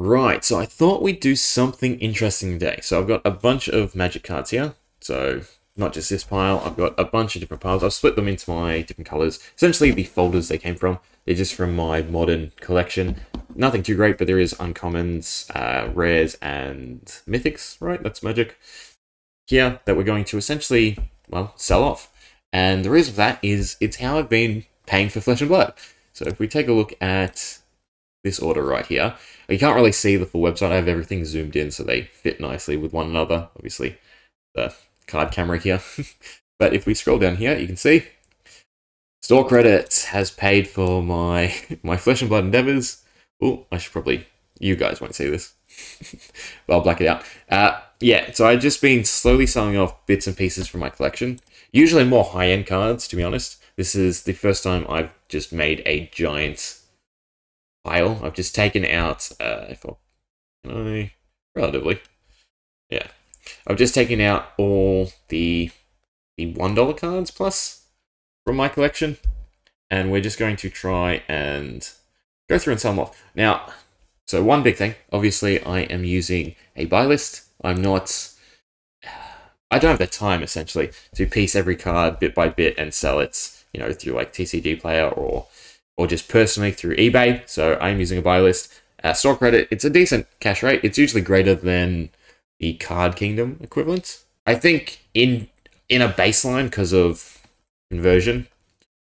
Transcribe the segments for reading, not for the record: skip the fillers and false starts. Right, so I thought we'd do something interesting today. So I've got a bunch of Magic cards here. So not just this pile, I've got a bunch of different piles. I've split them into my different colours. Essentially the folders they came from. They're just from my modern collection. Nothing too great, but there is uncommons, rares, and mythics, right? That's Magic. Here, that we're going to essentially, well, sell off. And the reason for that is it's how I've been paying for Flesh and Blood. So if we take a look at this order right here. You can't really see the full website. I have everything zoomed in so they fit nicely with one another. Obviously, the card camera here. But if we scroll down here, you can see store credit has paid for my Flesh and Blood endeavors. Oh, I should probably... You guys won't see this. But I'll black it out. Yeah, so I've just been slowly selling off bits and pieces from my collection. Usually more high-end cards, to be honest. This is the first time I've just made a giant... pile. I've just taken out, I've just taken out all the $1 cards plus from my collection, and we're just going to try and go through and sell them off. Now, so one big thing, obviously I am using a buy list. I don't have the time, essentially, to piece every card bit by bit and sell it, you know, through like TCG Player or just personally through eBay, so I'm using a buy list. Store credit, it's a decent cash rate. It's usually greater than the Card Kingdom equivalent. I think in a baseline, because of conversion,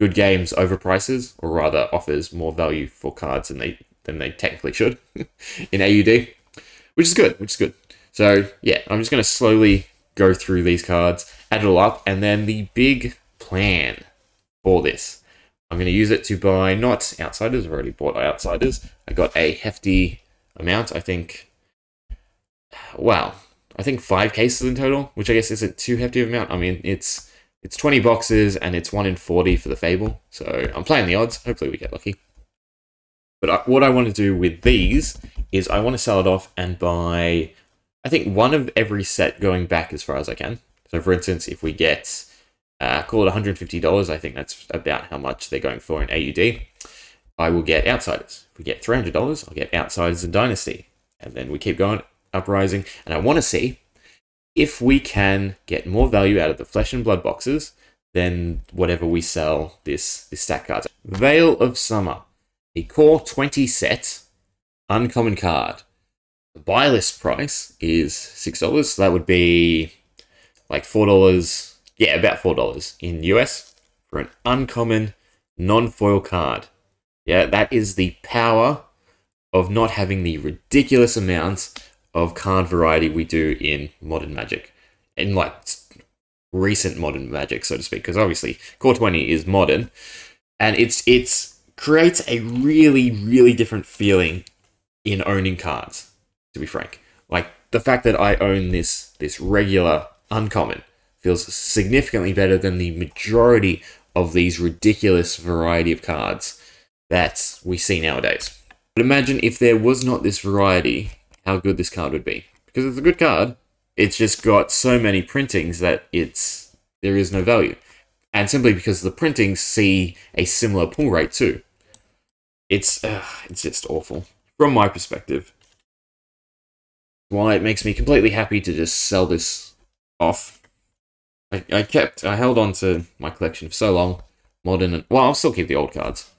Good Games overprices, or rather offers more value for cards than they technically should in AUD, which is good. So yeah, I'm just going to slowly go through these cards, add it all up, and then the big plan for this. I'm going to use it to buy, not Outsiders, I've already bought Outsiders. I got a hefty amount, I think, wow, I think 5 cases in total, which I guess isn't too hefty of an amount. I mean, it's 20 boxes and it's 1 in 40 for the Fable, so I'm playing the odds, hopefully we get lucky. But what I want to do with these is I want to sell it off and buy, I think, one of every set going back as far as I can. So for instance, if we get... call it $150, I think that's about how much they're going for in AUD. I will get Outsiders. If we get $300, I'll get Outsiders and Dynasty. And then we keep going, Uprising. And I want to see if we can get more value out of the Flesh and Blood boxes than whatever we sell this stack cards. Veil of Summer. A Core 20 set, uncommon card. The buy list price is $6, so that would be like $4... Yeah, about $4 in US for an uncommon non-foil card. Yeah, that is the power of not having the ridiculous amounts of card variety we do in modern Magic. In like recent modern Magic, so to speak, because obviously Core 20 is modern. And it's creates a really, really different feeling in owning cards, to be frank. Like the fact that I own this regular uncommon feels significantly better than the majority of these ridiculous variety of cards that we see nowadays. But imagine if there was not this variety, how good this card would be. Because it's a good card, it's just got so many printings that there is no value. And simply because the printings see a similar pull rate too. It's just awful, from my perspective. Why it makes me completely happy to just sell this off. I held on to my collection for so long. Well, I'll still keep the old cards.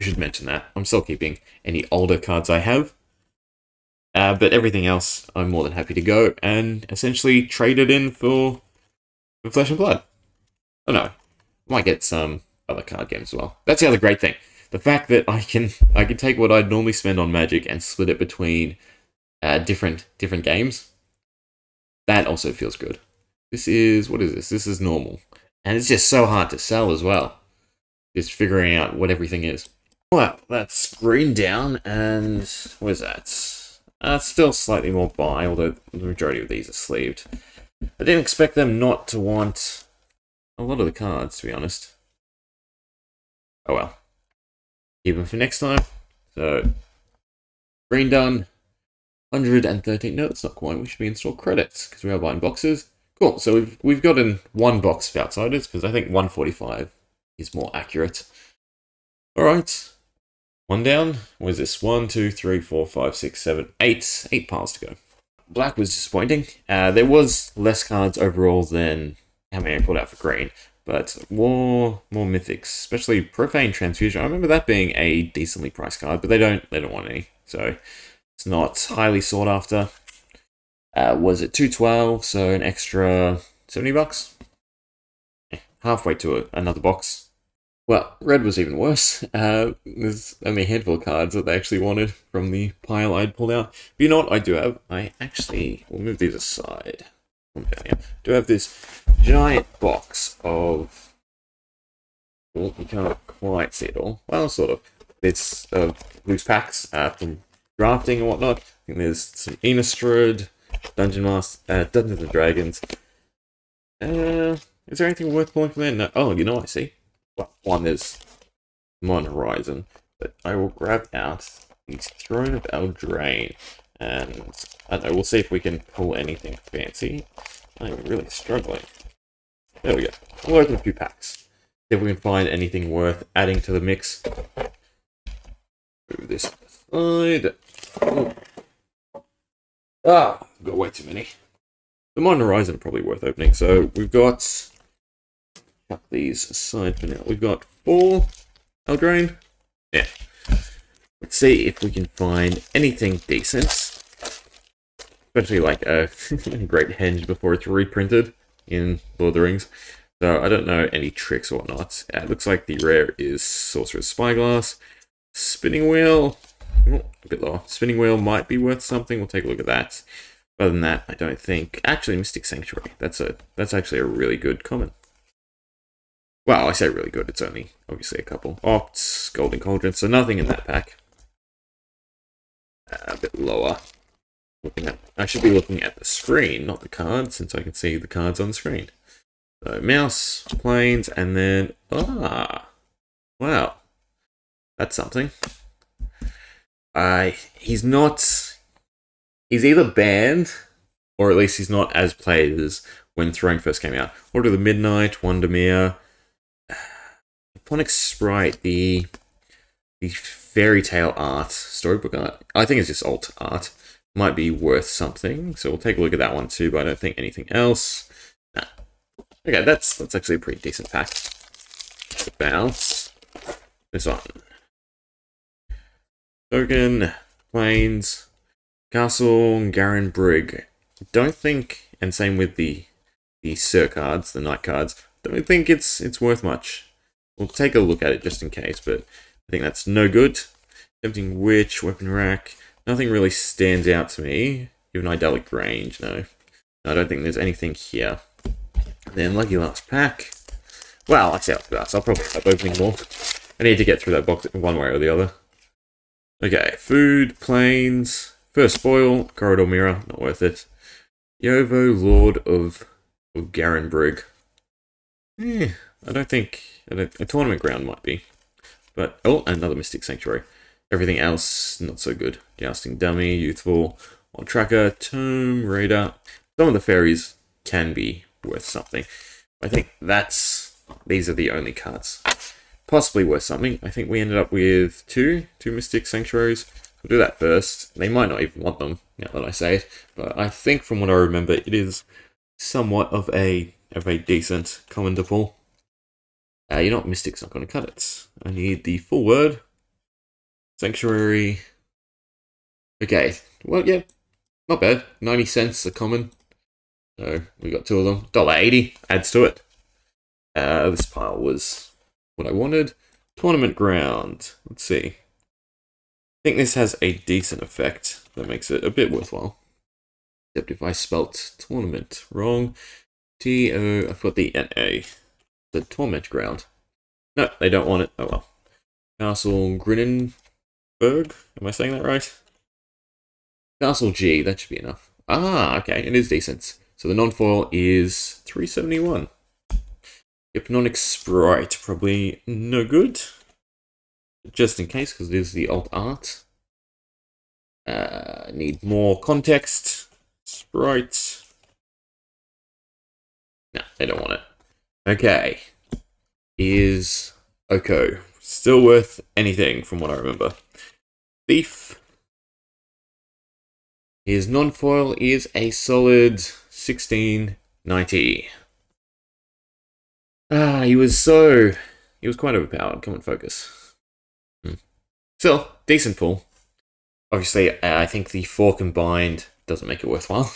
I should mention that. I'm still keeping any older cards I have. But everything else, I'm more than happy to go and essentially trade it in for Flesh and Blood. I don't know. I might get some other card games as well. That's the other great thing. The fact that I can take what I'd normally spend on Magic and split it between different games. That also feels good. This is, what is this? This is normal. And it's just so hard to sell as well. Just figuring out what everything is. Well, that's screen down, and what is that? Still slightly more buy, although the majority of these are sleeved. I didn't expect them not to want a lot of the cards, to be honest. Oh well. Keep them for next time. So, screen done. 113, no, that's not quite. We should be in store credits, because we are buying boxes. Cool, so we've gotten one box of Outsiders, because I think 145 is more accurate. Alright, One down. What is this? 1, 2, 3, 4, 5, 6, 7, 8. 8 piles to go. Black was disappointing. There was less cards overall than how many I pulled out for green, but more mythics, especially Profane Transfusion. I remember that being a decently priced card, but they don't want any, so it's not highly sought after. Was it 212? So an extra $70. Yeah, halfway to another box. Well, red was even worse. There's only a handful of cards that they actually wanted from the pile I'd pulled out. But you know what I do have? I actually will move these aside. I do have this giant box of... Well, you can't quite see it all. Well, sort of. It's loose packs from drafting and whatnot. I think there's some Innistrad, Dungeons and Dragons. Is there anything worth pulling from there? No. Oh, you know what I see? Well, one is Modern Horizon, but I will grab out the Throne of Eldraine, and I don't know, we'll see if we can pull anything fancy. I'm really struggling. There we go. We'll open a few packs. See if we can find anything worth adding to the mix. Move this aside. Oh. Ah, I've got way too many. The Modern Horizon probably worth opening, so we've got... Cut these aside for now. We've got 4 Eldraine. Yeah. Let's see if we can find anything decent. Especially like a Great Henge before it's reprinted in Lord of the Rings. So I don't know any tricks or whatnot. It looks like the rare is Sorcerer's Spyglass. Spinning Wheel. Oh, a bit lower. Spinning Wheel might be worth something. We'll take a look at that. Other than that, I don't think... Actually, Mystic Sanctuary. That's actually a really good common. Well, I say really good, it's only, obviously, a couple. Opts, Golden Cauldron, so nothing in that pack. A bit lower. I should be looking at the screen, not the cards, since I can see the cards on the screen. So, Mouse, Planes, and then... Ah! Wow. That's something. He's not... He's either banned, or at least he's not as played as when Throne first came out. Order of the Midnight, Wondermere... Aponic Sprite, the fairy tale art, storybook art, I think it's just alt art, might be worth something. So we'll take a look at that one too, but I don't think anything else. Nah. Okay, that's actually a pretty decent pack. Bounce. This one. Token, Plains, Castle, Garenbrig. Don't think, and same with the Sir cards, the Knight cards, don't think it's worth much. We'll take a look at it just in case, but I think that's no good. Tempting Witch, Weapon Rack, nothing really stands out to me. Even Idyllic Range, no. I don't think there's anything here. And then lucky last pack. Well, I say after that, so I'll probably end up opening more. I need to get through that box one way or the other. Okay, Food, Plains, First Foil, Corridor Mirror, not worth it. Yovo, Lord of Garenbrig. Eh, I don't think... A Tournament Ground might be. But, oh, another Mystic Sanctuary. Everything else, not so good. Jousting Dummy, Youthful, On Tracker, Tomb Raider. Some of the fairies can be worth something. I think that's... These are the only cards possibly worth something. I think we ended up with two Mystic Sanctuaries. We'll do that first. They might not even want them, now that I say it. But I think, from what I remember, it is somewhat of a decent common to pull. You know what, Mystic's not going to cut it. I need the full word. Sanctuary. Okay. Well, yeah. Not bad. 90 cents a common. So, we got 2 of them. $1.80 adds to it. This pile was what I wanted. Tournament Ground. Let's see. I think this has a decent effect. That makes it a bit worthwhile. Except if I spelt tournament wrong. T-O... I've got the N-A. The Torment Ground. No, they don't want it. Oh well. Castle Garenbrig? Am I saying that right? Castle G, that should be enough. Ah, okay, it is decent. So the non-foil is $3.71. Aponic Sprite, probably no good. Just in case, because it is the alt art. Need more context. Sprite. No, they don't want it. Okay, is Oko. Still worth anything from what I remember. Thief. His non-foil is a solid 1690. Ah, he was quite overpowered. Come on, focus. Still, decent pull. Obviously, I think the 4 combined doesn't make it worthwhile.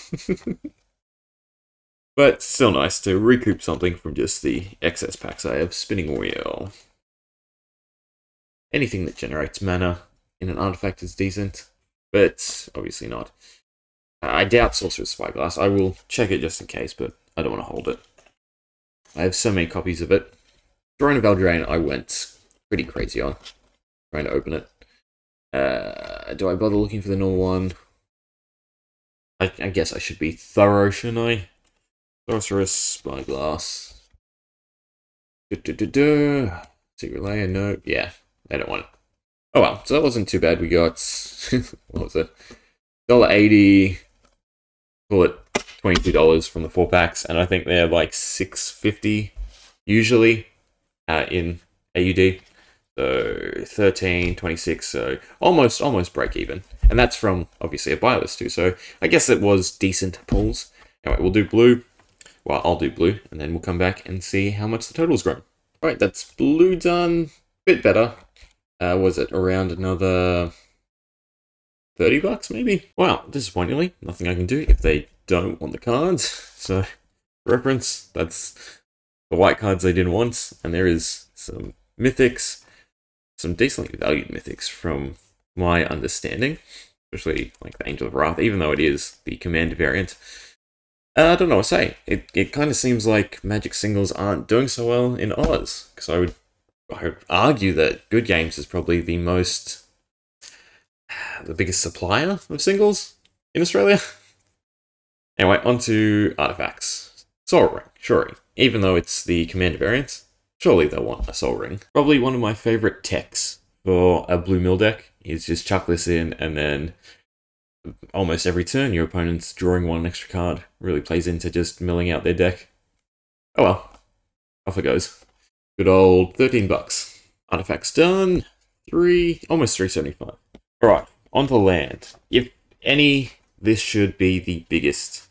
But still nice to recoup something from just the excess packs I have. Spinning Wheel. Anything that generates mana in an artifact is decent, but obviously not. I doubt Sorcerer's Spyglass. I will check it just in case, but I don't want to hold it. I have so many copies of it. Throne of Eldraine I went pretty crazy on, trying to open it. Do I bother looking for the normal one? I guess I should be thorough, shouldn't I? Sorcerer's Spyglass. Secret Layer, no. Yeah, I don't want it. Oh well, so that wasn't too bad. We got, what was it? $1.80, call it $22 from the 4 packs, and I think they're like $6.50 usually in AUD. So 13.26, so almost break even. And that's from obviously a buy list too, so I guess it was decent pulls. Anyway, we'll do blue. Well, I'll do blue, and then we'll come back and see how much the total's grown. Alright, that's blue done. Bit better. Was it around another $30 maybe? Wow, disappointingly, nothing I can do if they don't want the cards. So, reference, that's the white cards they didn't want. And there is some mythics, some decently valued mythics from my understanding. Especially like the Angel of Wrath, even though it is the Commander variant. I don't know what to say. It kind of seems like Magic singles aren't doing so well in Oz, because I would argue that Good Games is probably the biggest supplier of singles in Australia. Anyway, onto artifacts. Soul Ring, surely. Even though it's the Commander variant, surely they'll want a Soul Ring. Probably one of my favorite techs for a blue mill deck is just chuck this in and then almost every turn your opponent's drawing one extra card. Really plays into just milling out their deck. Oh well, off it goes. Good old $13. Artifacts done. Almost $3.75. Alright, onto land. If any, this should be the biggest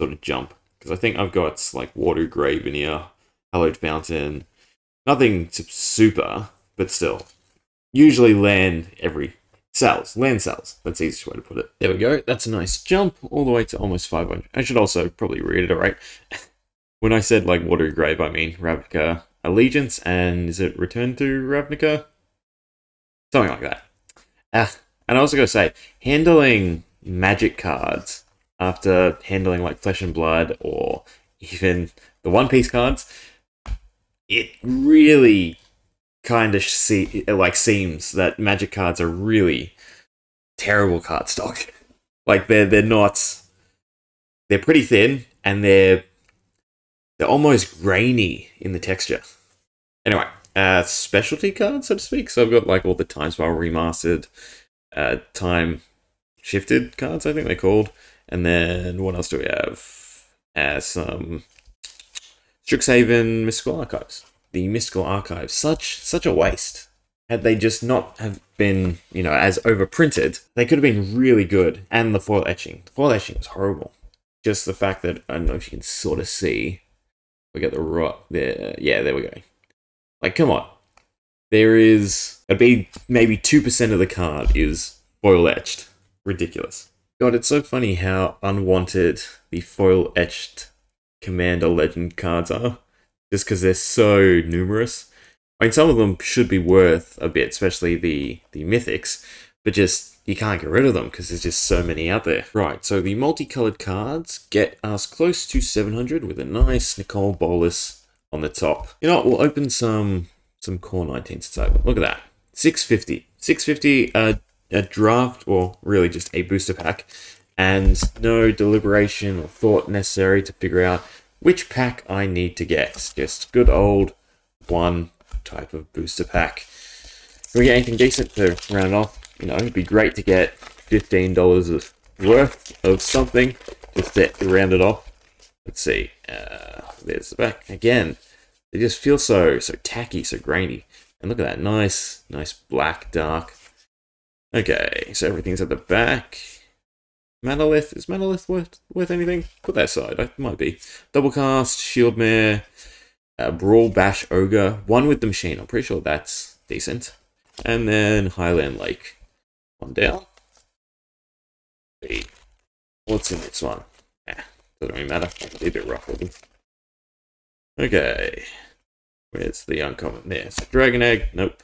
sort of jump, because I think I've got like Water Grave in here, Hallowed Fountain, nothing super, but still. Usually land land sells. That's the easiest way to put it. There we go. That's a nice jump all the way to almost 500. I should also probably reiterate, when I said like Water Grave, I mean Ravnica Allegiance, and is it Return to Ravnica? Something like that. And I also gotta say, handling Magic cards after handling like Flesh and Blood or even the One Piece cards, it really kind of seems that Magic cards are really terrible card stock. Like they're pretty thin, and they're almost grainy in the texture. Anyway, specialty cards, so to speak. So I've got like all the Time Spiral Remastered, Time Shifted cards, I think they're called. And then what else do we have? Some Strixhaven Mystical Archives. The Mystical Archives, such a waste. Had they just not have been, you know, as overprinted, they could have been really good. And the foil etching. The foil etching was horrible. Just the fact that, I don't know if you can sort of see. We got the rot there. Yeah, there we go. Like, come on. There is a big, maybe 2% of the card is foil etched. Ridiculous. God, it's so funny how unwanted the foil etched Commander Legend cards are. Just because they're so numerous. I mean, some of them should be worth a bit, especially the mythics, but just, you can't get rid of them because there's just so many out there. Right, so the multicolored cards get us close to 700 with a nice Nicole Bolas on the top. You know what, we'll open some Core 19 inside. Look at that, 650. 650, a draft, or really just a booster pack, and no deliberation or thought necessary to figure out which pack I need to get. Just good old one type of booster pack. If we get anything decent to round off, you know, it'd be great to get $15 worth of something just to round it off. Let's see, there's the back. Again, they just feel so tacky, so grainy. And look at that, nice black dark. Okay, so everything's at the back. Manalith, is Manalith worth anything? Put that aside, it might be. Double cast, Shield Mare, Brawl Bash Ogre, One with the Machine, I'm pretty sure that's decent. And then Highland Lake. One down. Hey, what's in this one? Nah, doesn't really matter, I can be a bit rough with them. Okay, where's the uncommon? There, so Dragon Egg, nope.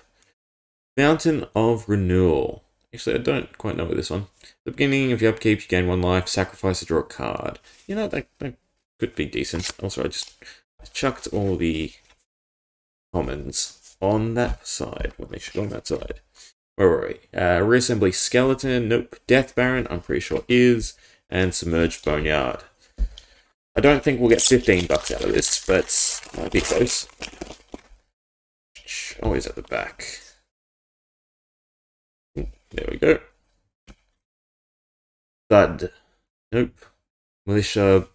Mountain of Renewal. Actually, I don't quite know with this one. At the beginning of your upkeep, you gain one life, sacrifice to draw a card. You know, that could be decent. Also, I chucked all the commons on that side when they should on that side. Where were we? Reassembly Skeleton, nope. Death Baron, I'm pretty sure is. And Submerged Boneyard. I don't think we'll get $15 out of this, but might be close. Always at the back. There we go. Thud. Nope. Militia.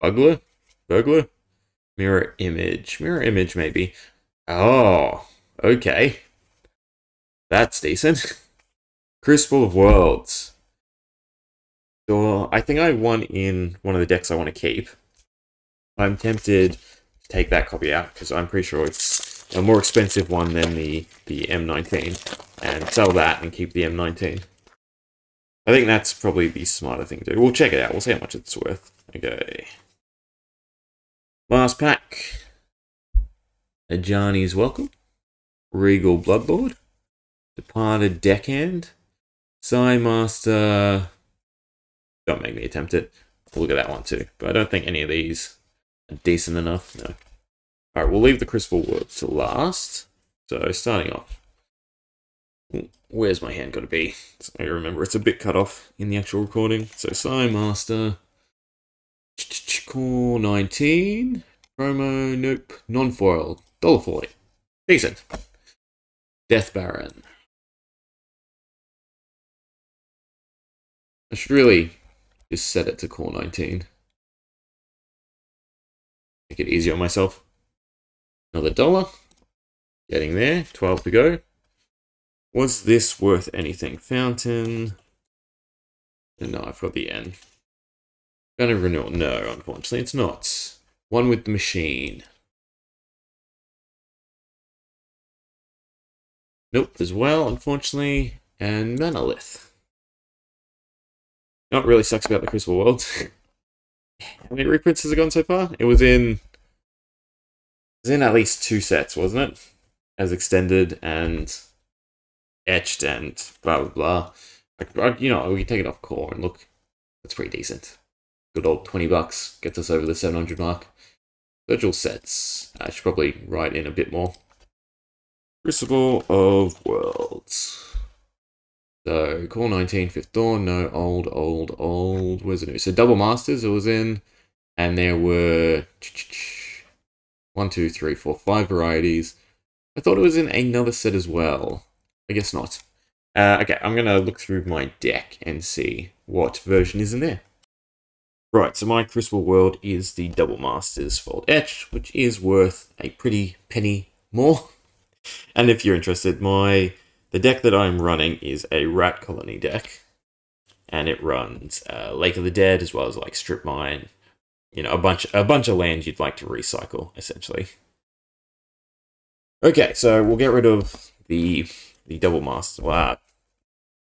Burglar? Mirror image. Mirror image, maybe. Oh, okay. That's decent. Crucible of Worlds. So I think I won in one of the decks I want to keep. I'm tempted to take that copy out because I'm pretty sure it's a more expensive one than the M19. And sell that and keep the M19. I think that's probably the smarter thing to do. We'll check it out. We'll see how much it's worth. Okay. Last pack. Ajani's Welcome. Regal Bloodlord. Departed Deckhand. Sci-Master. Don't make me attempt it. We'll look at that one too. But I don't think any of these are decent enough. No. Alright, we'll leave the Crucible Worlds to last. So, starting off. Where's my hand got to be? I remember it's a bit cut off in the actual recording. So, Sci-Master. Core 19. Promo, nope. Non-foil. $1.40. Decent. Death Baron. I should really just set it to Core 19. Make it easier on myself. Another $1. Getting there. 12 to go. Was this worth anything? Fountain. And no, I've got the N. Fountain of Renewal. No, unfortunately, it's not. One with the Machine. Nope, as well, unfortunately. And Manalith. Not really sucks about the Crucible World. How many reprints has it gone so far? It was in. It was in at least 2 sets, wasn't it? As extended and. Etched and blah blah blah. You know, we can take it off Core and look, that's pretty decent. Good old $20 gets us over the 700 mark. Virtual sets. I should probably write in a bit more. Crucible of Worlds. So Core 19, Fifth Dawn. No, old. Where's the new? So Double Masters it was in, and there were 1, 2, 3, 4, 5 varieties. I thought it was in another set as well. I guess not. Okay, I'm going to look through my deck and see what version is in there. Right, so my Crucible World is the Double Masters Fold Etch, which is worth a pretty penny more. And if you're interested, the deck that I'm running is a Rat Colony deck. And it runs Lake of the Dead, as well as like Strip Mine. You know, a bunch of land you'd like to recycle, essentially. Okay, so we'll get rid of the Double Master. Wow.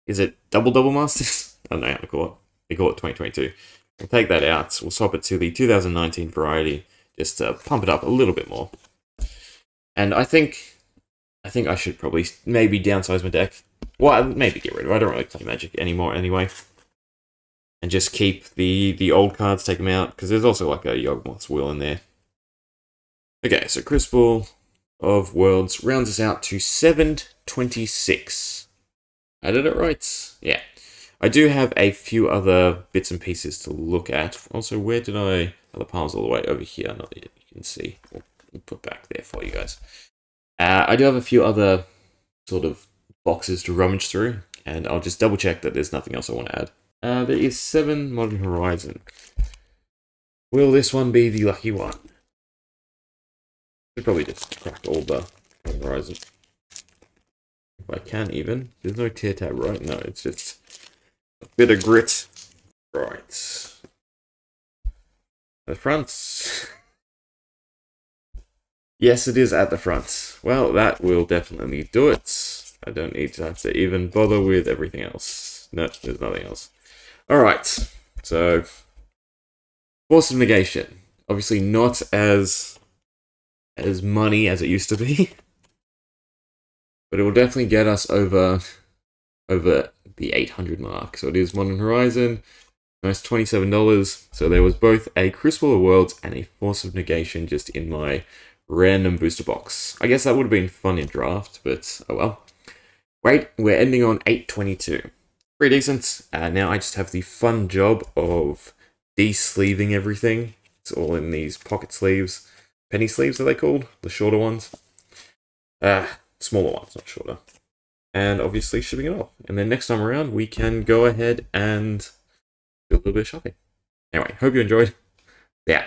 Is it double masters? I don't know how to call it. They call it 2022. We'll take that out. We'll swap it to the 2019 variety just to pump it up a little bit more. And I think I should probably maybe downsize my deck. Well, maybe get rid of it. I don't really play Magic anymore anyway. And just keep the old cards, take them out, because there's also like a Yawgmoth's Will in there. Okay, so Crucible of Worlds rounds us out to 726. I did it right. Yeah. I do have a few other bits and pieces to look at. Also, where did I... Oh, the palms all the way over here. Not that you can see. We'll put back there for you guys. I do have a few other sort of boxes to rummage through, and I'll just double check that there's nothing else I want to add. There is 7 Modern Horizon. Will this one be the lucky one? Should probably just crack all the Modern Horizon. If I can even. There's no tear tab, right? No, it's just a bit of grit. Right. The front. Yes, it is at the front. Well, that will definitely do it. I don't need to have to even bother with everything else. No, there's nothing else. Alright, so Force of Negation. Obviously not as money as it used to be. But it will definitely get us over the 800 mark. So it is Modern Horizon. Nice $27. So there was both a Crucible of Worlds and a Force of Negation just in my random booster box. I guess that would have been fun in draft, but oh well. Wait, we're ending on 822. Pretty decent. Now I just have the fun job of de-sleeving everything. It's all in these pocket sleeves. Penny sleeves, are they called? The shorter ones? Smaller ones, not shorter. And obviously shipping it off. And then next time around, we can go ahead and do a little bit of shopping. Anyway, hope you enjoyed. Yeah.